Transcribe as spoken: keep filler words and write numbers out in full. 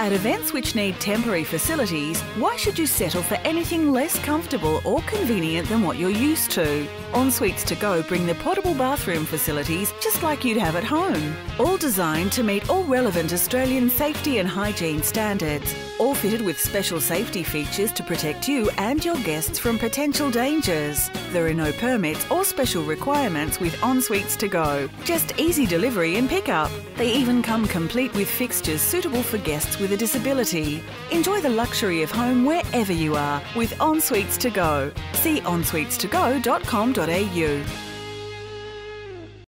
At events which need temporary facilities, why should you settle for anything less comfortable or convenient than what you're used to? EnSuites To Go bring the portable bathroom facilities just like you'd have at home. All designed to meet all relevant Australian safety and hygiene standards. All fitted with special safety features to protect you and your guests from potential dangers. There are no permits or special requirements with EnSuites To Go. Just easy delivery and pickup. They even come complete with fixtures suitable for guests with a disability. Enjoy the luxury of home wherever you are with EnSuites To Go. See ensuites to go dot com dot A U.